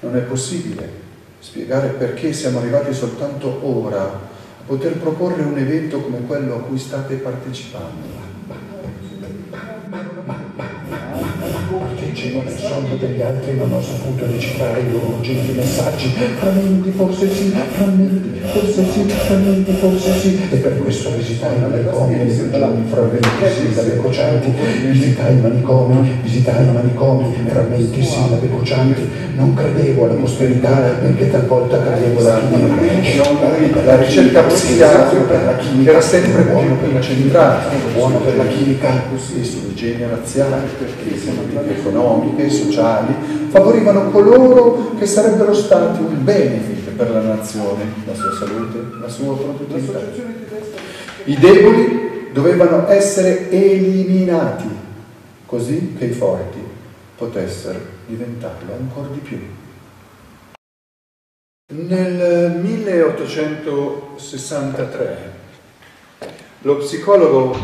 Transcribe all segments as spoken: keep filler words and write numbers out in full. Non è possibile spiegare perché siamo arrivati soltanto ora a poter proporre un evento come quello a cui state partecipando. Nel sonno degli altri non ho saputo decifrare i loro urgenti messaggi, frammenti forse sì, frammenti forse sì, frammenti forse sì, e per questo visitai i manicomi, regioni frammenti sillabe coccianti, visitai i manicomi, visitai i manicomi, frammenti sillabe coccianti, non credevo alla prosperità perché talvolta credevo alla chimica, la ricerca psichiatrica per la chimica era sempre buono per la centrale, buono per la chimica, così sulle generazioni perché siamo arrivati economici, e sociali, favorivano coloro che sarebbero stati un benefit per la nazione, la sua salute, la sua produttività. I deboli dovevano essere eliminati, così che i forti potessero diventarlo ancora di più. Nel milleottocentosessantatré lo psicologo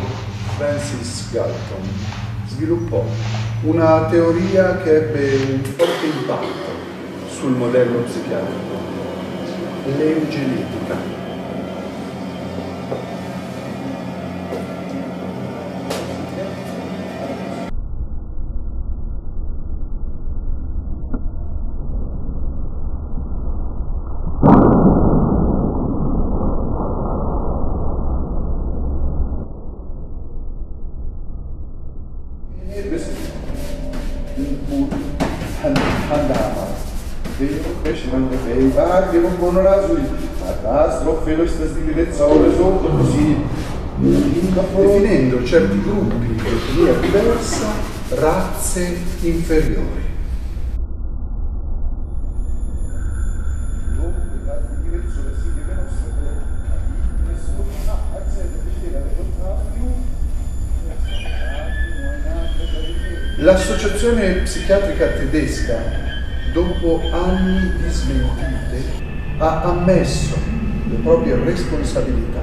Francis Galton sviluppò una teoria che ebbe un forte impatto sul modello psichiatrico, l'eugenetica. Definendo certi gruppi di etnia diversa razze inferiori. L'Associazione Psichiatrica Tedesca, dopo anni di smentite, ha ammesso le proprie responsabilità,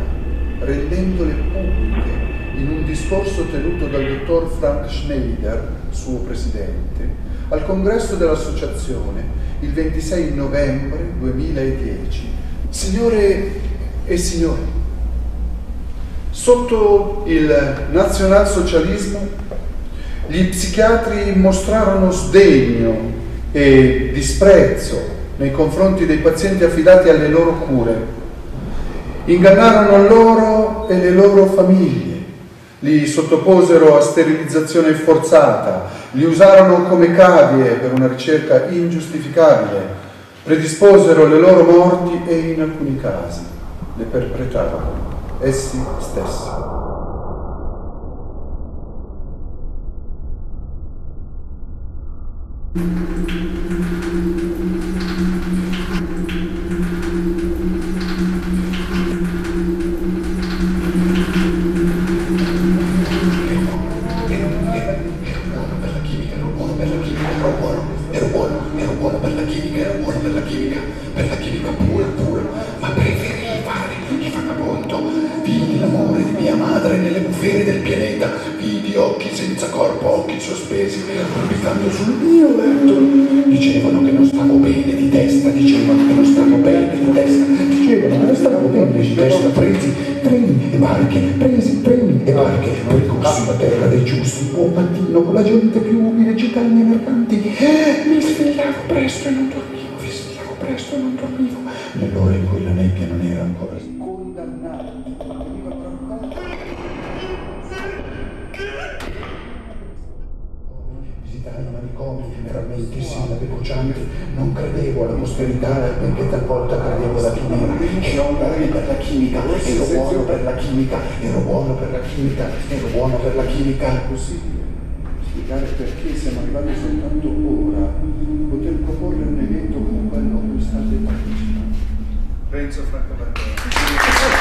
rendendole pubbliche in un discorso tenuto dal dottor Frank Schneider, suo presidente, al congresso dell'associazione il ventisei novembre duemiladieci. Signore e signori, sotto il nazionalsocialismo gli psichiatri mostrarono sdegno e disprezzo nei confronti dei pazienti affidati alle loro cure. Ingannarono loro e le loro famiglie, li sottoposero a sterilizzazione forzata, li usarono come cavie per una ricerca ingiustificabile, predisposero le loro morti e in alcuni casi le perpetrarono essi stessi. Non credevo alla prosperità perché talvolta credevo alla chimica, ero buono per la chimica, ero buono per la chimica, ero buono per la chimica, ero buono per la chimica. È impossibile spiegare perché siamo arrivati soltanto ora a poter proporre un evento come quello a cui state partecipando. Renzo Franco Bartolini.